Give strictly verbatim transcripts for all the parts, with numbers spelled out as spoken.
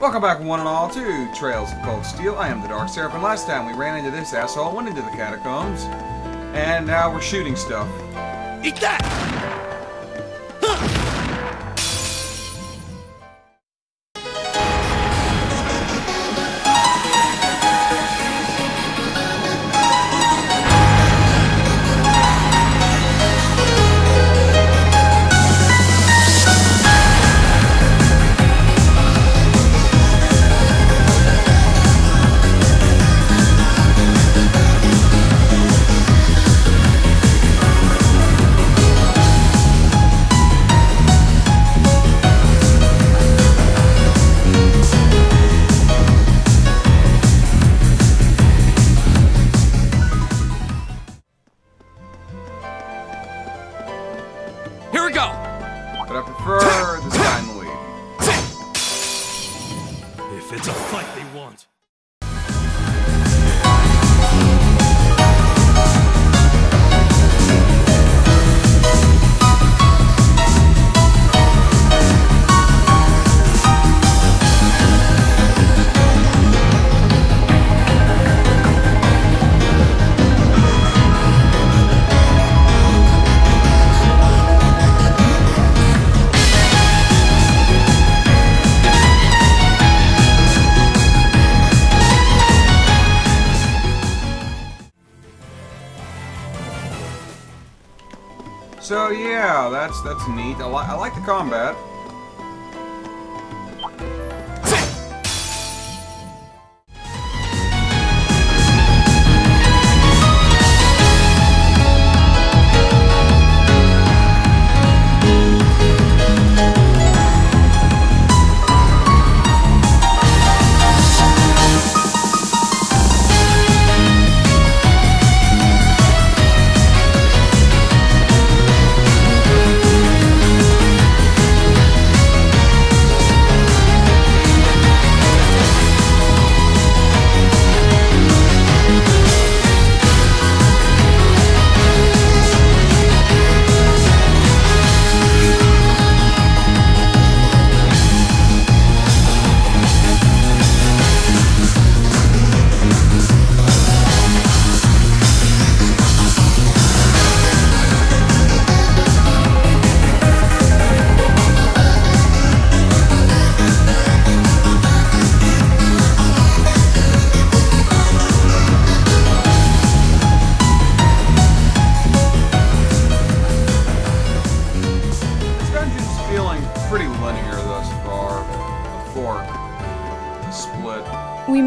Welcome back one and all to Trails of Cold Steel. I am the Dark Seraph, and last time we ran into this asshole, went into the catacombs, and now we're shooting stuff. Eat that! So yeah, that's that's neat. I, li I like the combat.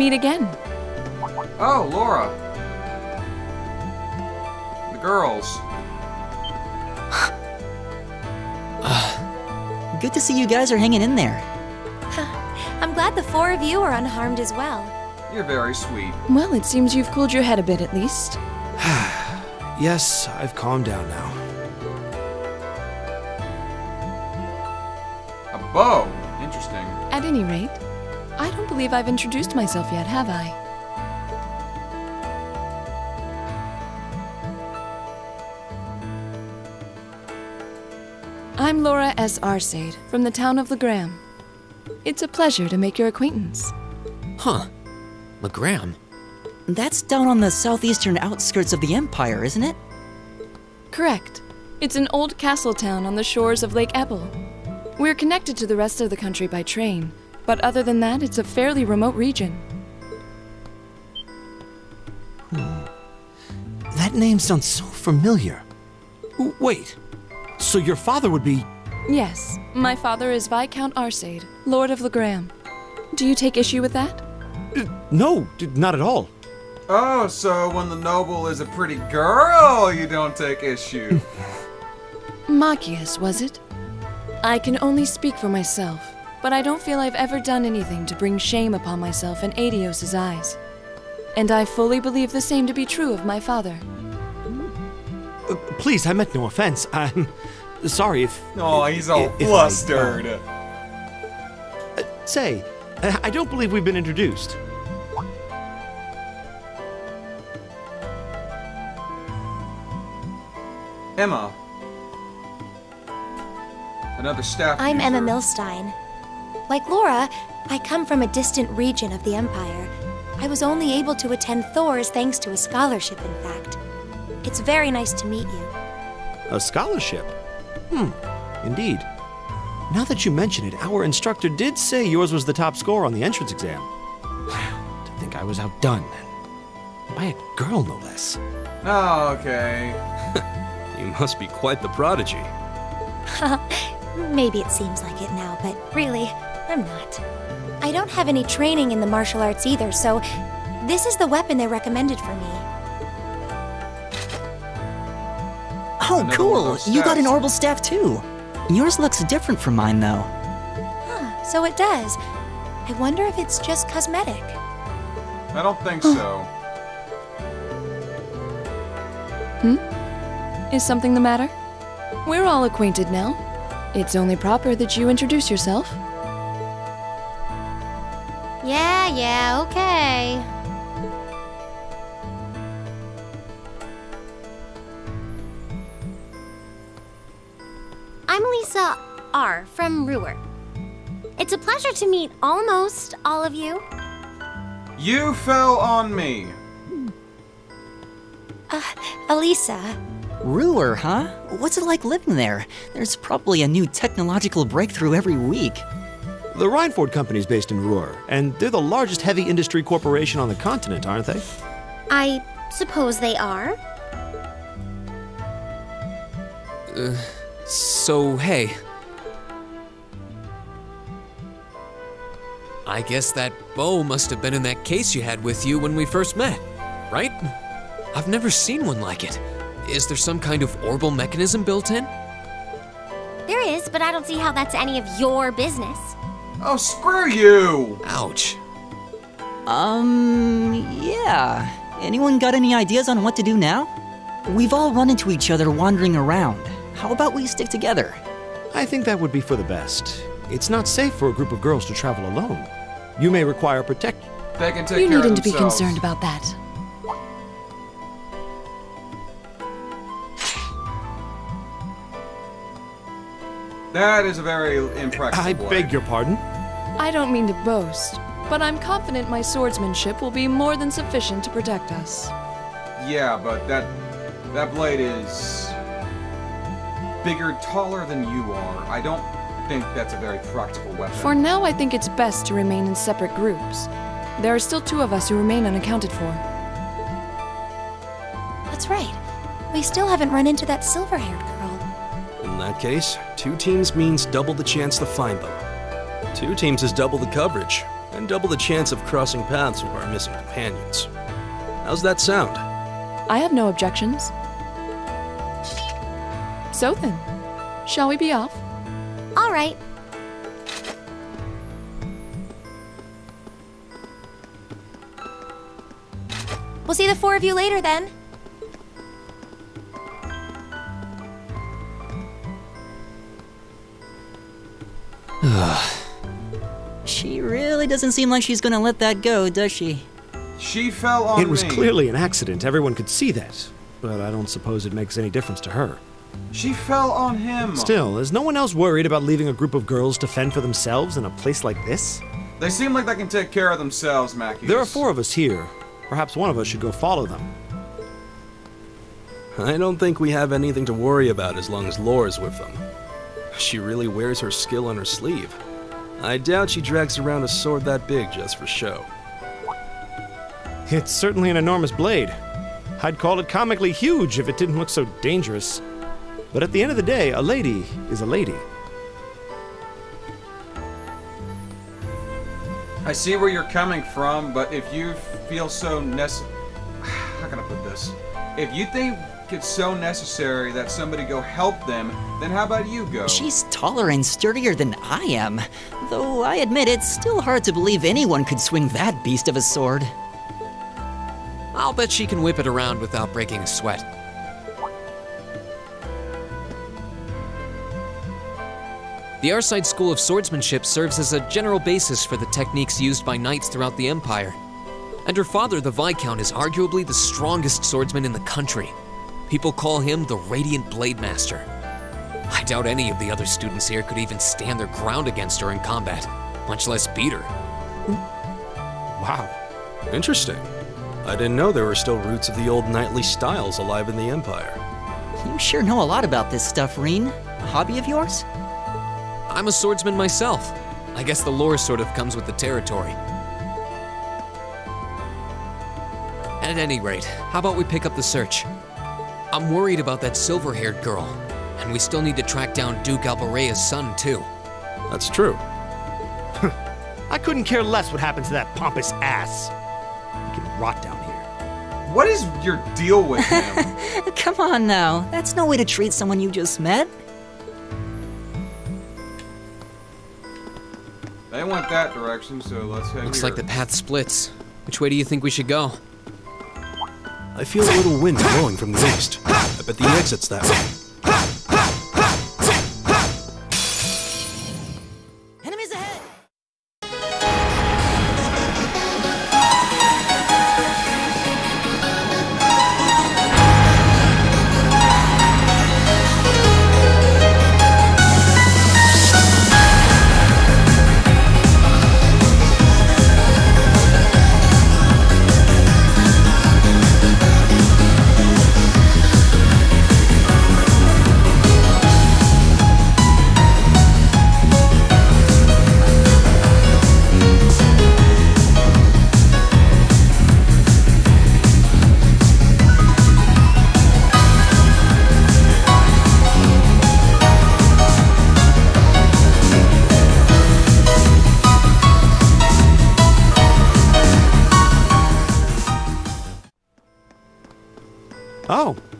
Again. Oh, Laura. The girls. uh, good to see you guys are hanging in there. I'm glad the four of you are unharmed as well. You're very sweet. Well, it seems you've cooled your head a bit at least. Yes, I've calmed down now. A bow. Interesting. At any rate, I don't believe I've introduced myself yet, have I? I'm Laura S. Arseid, from the town of Legram. It's a pleasure to make your acquaintance. Huh. Legram? That's down on the southeastern outskirts of the Empire, isn't it? Correct. It's an old castle town on the shores of Lake Ebel. We're connected to the rest of the country by train, but other than that, it's a fairly remote region. Hmm. That name sounds so familiar. Wait, so your father would be... Yes, my father is Viscount Arseid, Lord of Legram. Do you take issue with that? Uh, no, not at all. Oh, so when the noble is a pretty girl, you don't take issue. Machias, was it? I can only speak for myself, but I don't feel I've ever done anything to bring shame upon myself in Adios's eyes. And I fully believe the same to be true of my father. Uh, please, I meant no offense. I'm sorry if... Oh, he's all if, flustered. If I, uh, uh, say, I don't believe we've been introduced. Emma. Another staff I'm user. Emma Milstein. Like Laura, I come from a distant region of the Empire. I was only able to attend Thor's thanks to a scholarship, in fact. It's very nice to meet you. A scholarship? Hmm, indeed. Now that you mention it, our instructor did say yours was the top score on the entrance exam. To think I was outdone. By a girl, no less. Oh, okay. You must be quite the prodigy. Maybe it seems like it now, but really, I'm not. I don't have any training in the martial arts either, so this is the weapon they recommended for me. Oh, Another cool! You got an orbital staff too! Yours looks different from mine, though. Huh, so it does. I wonder if it's just cosmetic. I don't think oh. so. Hmm? Is something the matter? We're all acquainted now. It's only proper that you introduce yourself. Yeah, yeah, okay. I'm Elisa R. from Ruhr. It's a pleasure to meet almost all of you. You fell on me. Uh, Elisa. Ruhr, huh? What's it like living there? There's probably a new technological breakthrough every week. The Rhineford Company's based in Ruhr, and they're the largest heavy industry corporation on the continent, aren't they? I suppose they are. Uh, so, hey. I guess that bow must have been in that case you had with you when we first met, right? I've never seen one like it. Is there some kind of orbital mechanism built in? There is, but I don't see how that's any of your business. Oh, screw you! Ouch. Um, yeah. Anyone got any ideas on what to do now? We've all run into each other wandering around. How about we stick together? I think that would be for the best. It's not safe for a group of girls to travel alone. You may require protect- They can take care of themselves. You needn't to be concerned about that. That is a very impressive I way. Beg your pardon? I don't mean to boast, but I'm confident my swordsmanship will be more than sufficient to protect us. Yeah, but that that blade is bigger, taller than you are. I don't think that's a very practical weapon. For now, I think it's best to remain in separate groups. There are still two of us who remain unaccounted for. That's right. We still haven't run into that silver-haired girl. In that case, two teams means double the chance to find them. Two teams is double the coverage, and double the chance of crossing paths with our missing companions. How's that sound? I have no objections. So then, shall we be off? All right. We'll see the four of you later then. She really doesn't seem like she's gonna let that go, does she? She fell on me. It was clearly an accident. Everyone could see that. But I don't suppose it makes any difference to her. She fell on him. Still, is no one else worried about leaving a group of girls to fend for themselves in a place like this? They seem like they can take care of themselves, Machias. There are four of us here. Perhaps one of us should go follow them. I don't think we have anything to worry about as long as Laura's with them. She really wears her skill on her sleeve. I doubt she drags around a sword that big just for show. It's certainly an enormous blade. I'd call it comically huge if it didn't look so dangerous. But at the end of the day, a lady is a lady. I see where you're coming from, but if you feel so necessary... How can I put this? If you think... it's so necessary that somebody go help them, then how about you go? She's taller and sturdier than I am, though I admit it's still hard to believe anyone could swing that beast of a sword. I'll bet she can whip it around without breaking a sweat. The Arseid School of Swordsmanship serves as a general basis for the techniques used by knights throughout the Empire. And her father, the Viscount, is arguably the strongest swordsman in the country. People call him the Radiant Blademaster. I doubt any of the other students here could even stand their ground against her in combat. much less beat her. Wow. Interesting. I didn't know there were still roots of the old knightly styles alive in the Empire. You sure know a lot about this stuff, Rean. A hobby of yours? I'm a swordsman myself. I guess the lore sort of comes with the territory. At any rate, how about we pick up the search? I'm worried about that silver-haired girl, and we still need to track down Duke Albarea's son, too. That's true. I couldn't care less what happened to that pompous ass. He can rot down here. What is your deal with him? Come on now, that's no way to treat someone you just met. They went that direction, so let's head Looks here. Like the path splits. Which way do you think we should go? I feel a little wind blowing from the east. I bet the exit's that way. Enemies ahead!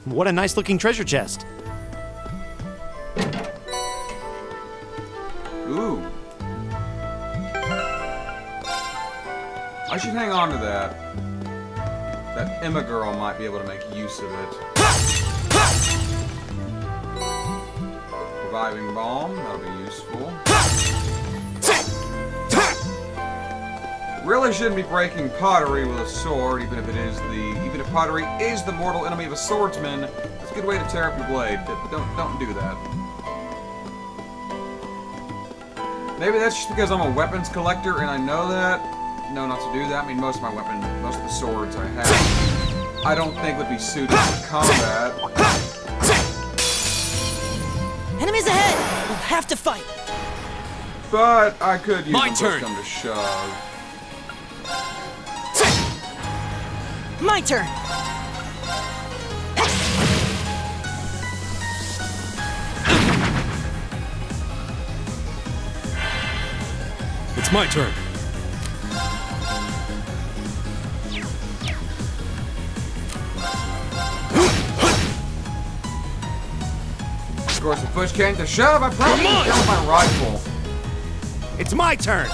What a nice looking treasure chest. Ooh. I should hang on to that. That Emma girl might be able to make use of it. Reviving bomb, that'll be useful. Really shouldn't be breaking pottery with a sword, even if it is the even if pottery is the mortal enemy of a swordsman. That's a good way to tear up your blade, but don't don't do that. Maybe that's just because I'm a weapons collector and I know that. No, not to do that. I mean, most of my weapons, most of the swords I have, I don't think would be suited for combat. Enemies ahead! We'll have to fight. But I could use my turn. Come to shove. My turn! It's my turn! Of course, the push came to shove, I probably killed my rifle. It's my turn! I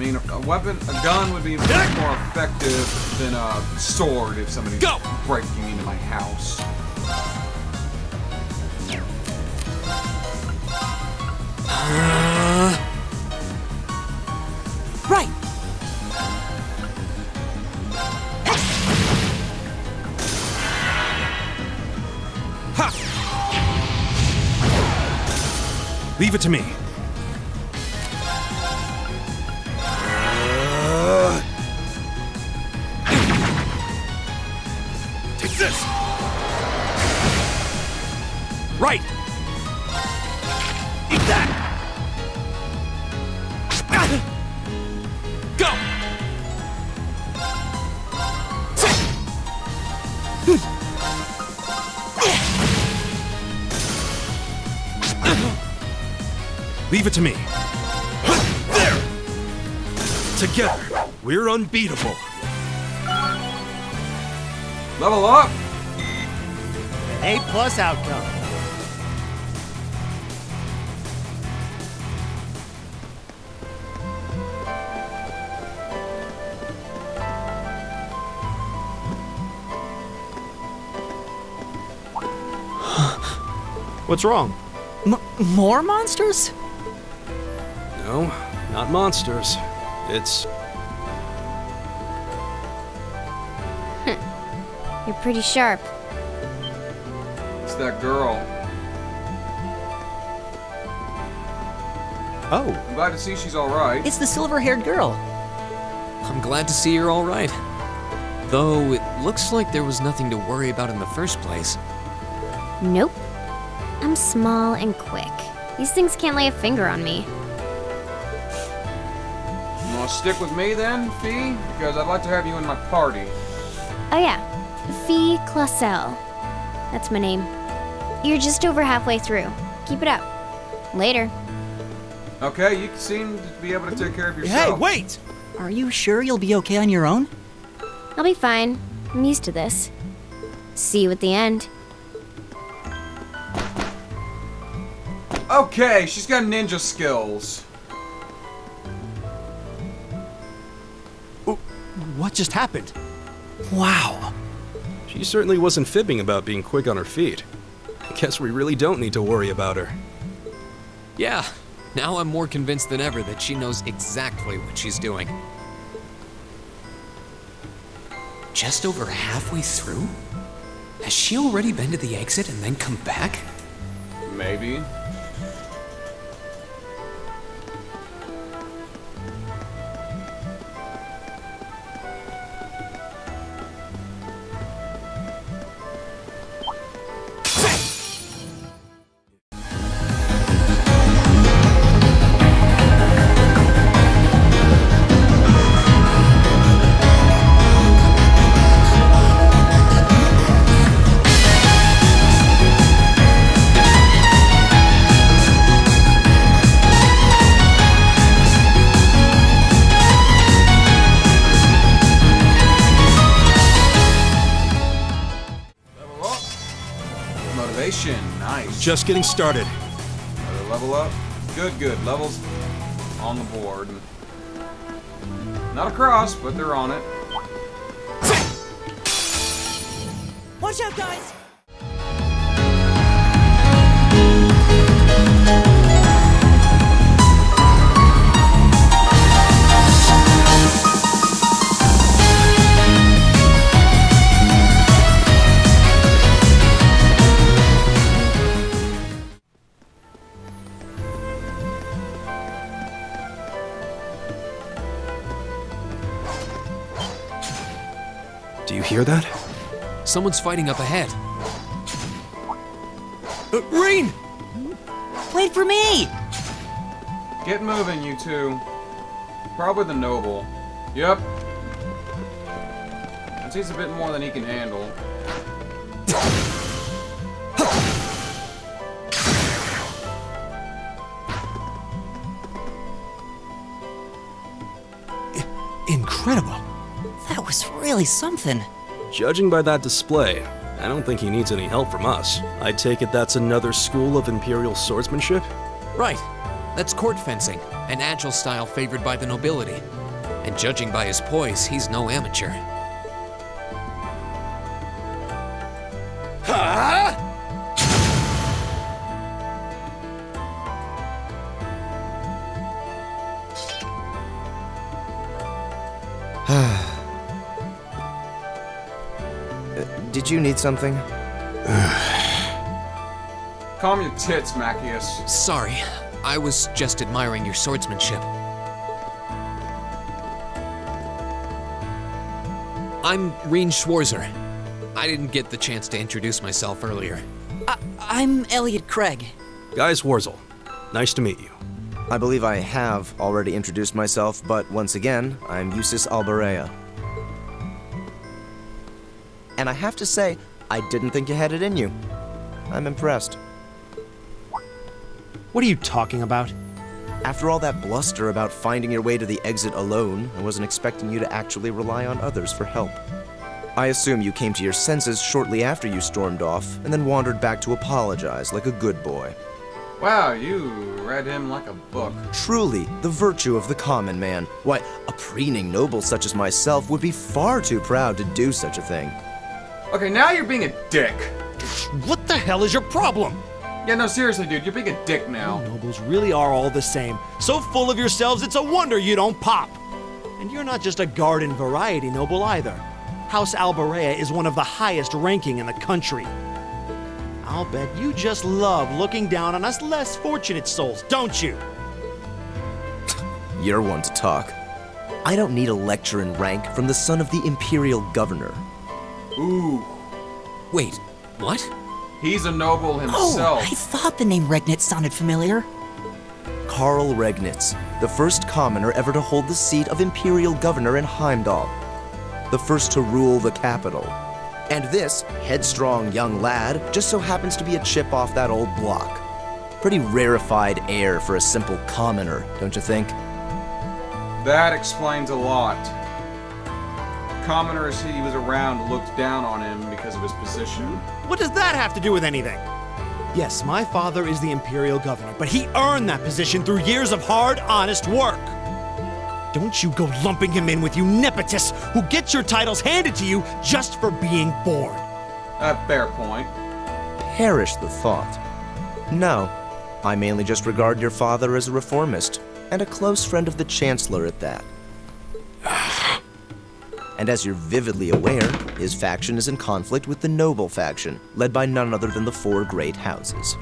mean, a weapon, a gun would be much more effective than a sword if somebody's Go. breaking into my house. Uh, right. Ha. Leave it to me. Right! Eat that! Go! Leave it to me. There! Together, we're unbeatable. Level up! A plus outcome. What's wrong? M more monsters? No, not monsters. It's... You're pretty sharp. It's that girl. Oh. I'm glad to see she's all right. It's the silver-haired girl. I'm glad to see you're all right. Though, it looks like there was nothing to worry about in the first place. Nope. I'm small and quick. These things can't lay a finger on me. You wanna stick with me then, Fie? Because I'd like to have you in my party. Oh yeah. Fie Claussell. That's my name. You're just over halfway through. Keep it up. Later. Okay, you seem to be able to take care of yourself. Hey, wait! Are you sure you'll be okay on your own? I'll be fine. I'm used to this. See you at the end. Okay, she's got ninja skills. What just happened? Wow. She certainly wasn't fibbing about being quick on her feet. I guess we really don't need to worry about her. Yeah. Now I'm more convinced than ever that she knows exactly what she's doing. Just over halfway through? Has she already been to the exit and then come back? Maybe. Nice. Just getting started. Another level up. Good, good. Levels on the board. Not across, but they're on it. Watch out, guys! Hear that? Someone's fighting up ahead. Uh, Rean! Wait for me! Get moving, you two. Probably the noble. Yep. That seems a bit more than he can handle. Incredible. That was really something. Judging by that display, I don't think he needs any help from us. I take it that's another school of Imperial swordsmanship? Right. That's court fencing, an agile style favored by the nobility. And judging by his poise, he's no amateur. Huh? Did you need something? Calm your tits, Machias. Sorry, I was just admiring your swordsmanship. I'm Rean Schwarzer. I didn't get the chance to introduce myself earlier. I I'm Elliot Craig. Guys Warzel, nice to meet you. I believe I have already introduced myself, but once again, I'm Jusis Albarea. And I have to say, I didn't think you had it in you. I'm impressed. What are you talking about? After all that bluster about finding your way to the exit alone, I wasn't expecting you to actually rely on others for help. I assume you came to your senses shortly after you stormed off, and then wandered back to apologize like a good boy. Wow, you read him like a book. Truly, the virtue of the common man. Why, a preening noble such as myself would be far too proud to do such a thing. Okay, now you're being a dick. What the hell is your problem? Yeah, no, seriously, dude, you're being a dick now. You nobles really are all the same. So full of yourselves, it's a wonder you don't pop. And you're not just a garden variety noble either. House Albarea is one of the highest ranking in the country. I'll bet you just love looking down on us less fortunate souls, don't you? You're one to talk. I don't need a lecture in rank from the son of the Imperial Governor. Ooh. Wait, what? He's a noble himself. Oh, I thought the name Regnitz sounded familiar. Karl Regnitz, the first commoner ever to hold the seat of Imperial Governor in Heimdall. The first to rule the capital. And this headstrong young lad just so happens to be a chip off that old block. Pretty rarefied air for a simple commoner, don't you think? That explains a lot. Commoners he was around looked down on him because of his position. What does that have to do with anything? Yes, my father is the Imperial Governor, but he earned that position through years of hard, honest work. Don't you go lumping him in with you nepotists who get your titles handed to you just for being born. A fair point. Perish the thought. No, I mainly just regard your father as a reformist, and a close friend of the Chancellor at that. And as you're vividly aware, his faction is in conflict with the Noble faction, led by none other than the four great houses.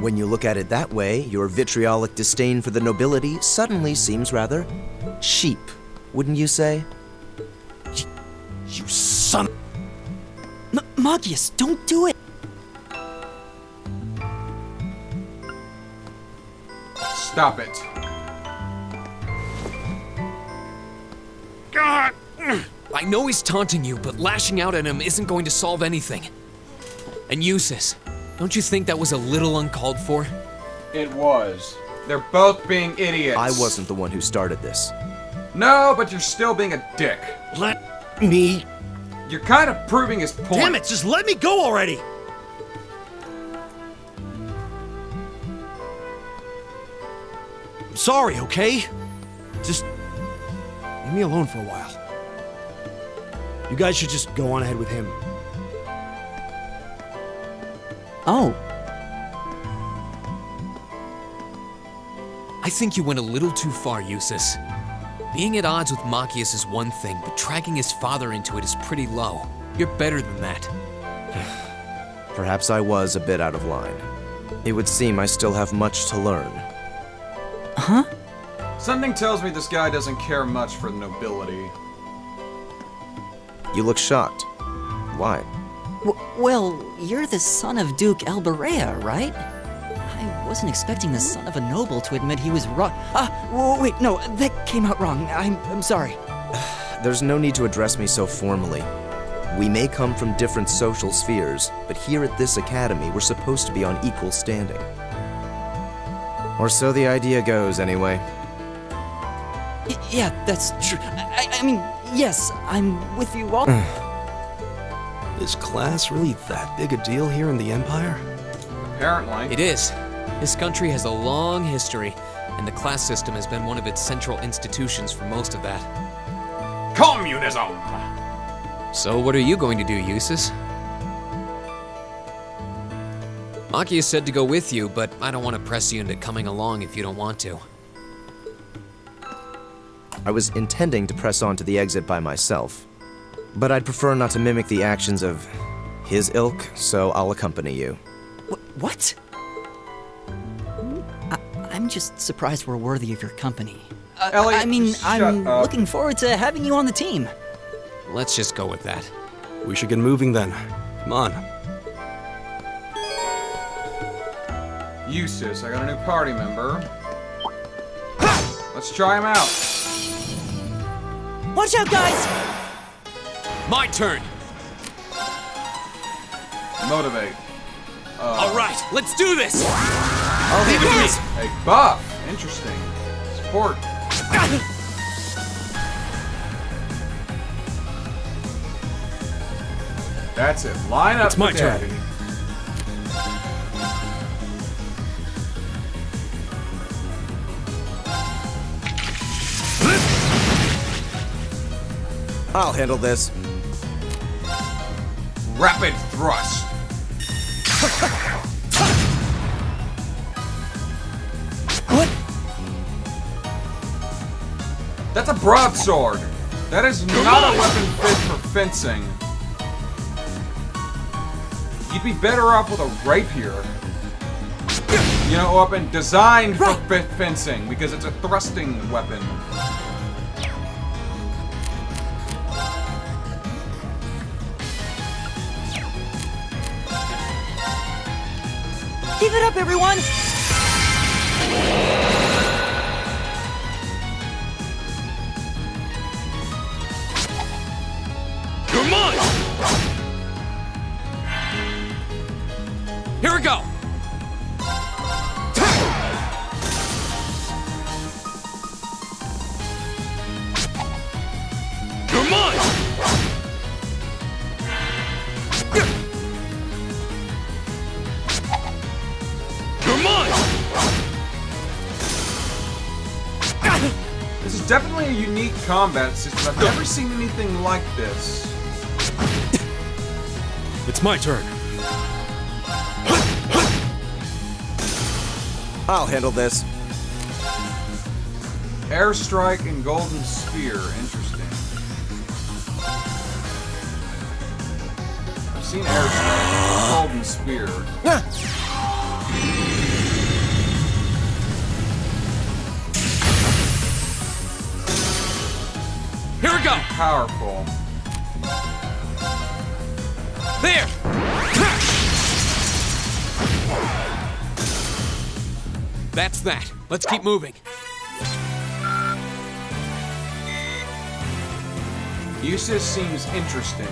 When you look at it that way, your vitriolic disdain for the nobility suddenly seems rather cheap, wouldn't you say? You, you son of... Machias, don't do it! Stop it. God! I know he's taunting you, but lashing out at him isn't going to solve anything. And Jusis, don't you think that was a little uncalled for? It was. They're both being idiots. I wasn't the one who started this. No, but you're still being a dick. Let me... You're kind of proving his point. Damn it, just let me go already! I'm sorry, okay? Just... leave me alone for a while. You guys should just go on ahead with him. Oh. I think you went a little too far, Jusis. Being at odds with Machias is one thing, but dragging his father into it is pretty low. You're better than that. Perhaps I was a bit out of line. It would seem I still have much to learn. Huh? Something tells me this guy doesn't care much for the nobility. You look shocked. Why? W well, you're the son of Duke Albarea, right? I wasn't expecting the son of a noble to admit he was wrong. Ah, wait, no, that came out wrong. I'm, I'm sorry. There's no need to address me so formally. We may come from different social spheres, but here at this academy, we're supposed to be on equal standing. Or so the idea goes, anyway. Y yeah, that's true. I, I mean, yes, I'm with you all. Is class really that big a deal here in the Empire? Apparently. It is. This country has a long history, and the class system has been one of its central institutions for most of that. Communism! So what are you going to do, Jusis? Machias said to go with you, but I don't want to press you into coming along if you don't want to. I was intending to press on to the exit by myself, but I'd prefer not to mimic the actions of his ilk, so I'll accompany you. Wh what? I I'm just surprised we're worthy of your company. Uh, Elliot, I mean, I'm up. looking forward to having you on the team. Let's just go with that. We should get moving then. Come on. Jusis, I got a new party member. Ha! Let's try him out. Watch out, guys! My turn. Motivate. Uh, All right, let's do this. Oh, leave it is a buff. Interesting. Support. That's it. Line up. It's my turn. Daddy. I'll handle this. Rapid thrust. What? That's a broadsword. That is not a weapon fit for fencing. You'd be better off with a rapier. You know, weapon designed right. for fencing because it's a thrusting weapon. Give it up, everyone! You're mine! Here we go! You're mine! This is definitely a unique combat system. I've never seen anything like this. It's my turn. I'll handle this. Airstrike and Golden Spear. Interesting. I've seen Airstrike and Golden Spear. Ah. Here we go! Powerful. There! That's that. Let's keep moving. Jusis seems interesting.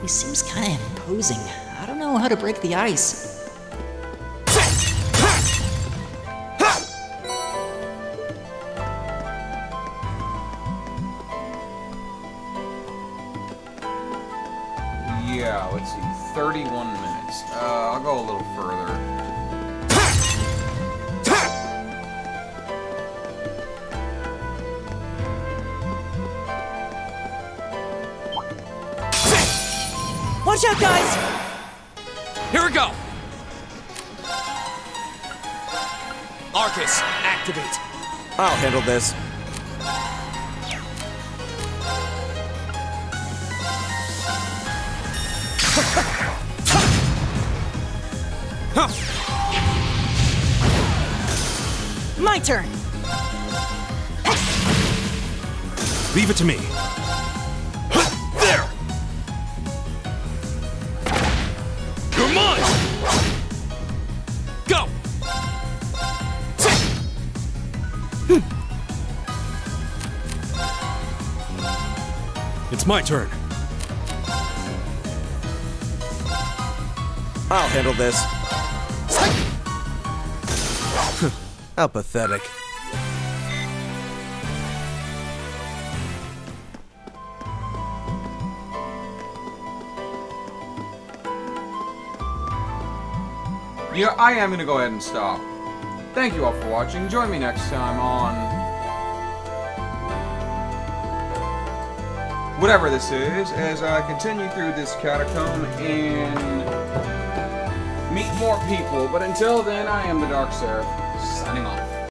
He seems kind of imposing. I don't know how to break the ice. thirty-one minutes. Uh, I'll go a little further. Watch out, guys! Here we go! Arcus, activate. I'll handle this. My turn. Leave it to me. There. You're mine. Go. It's my turn. I'll handle this. How pathetic. Yeah, I am going to go ahead and stop. Thank you all for watching. Join me next time on whatever this is, as I continue through this catacomb and meet more people. But until then, I am the Dark Seraph.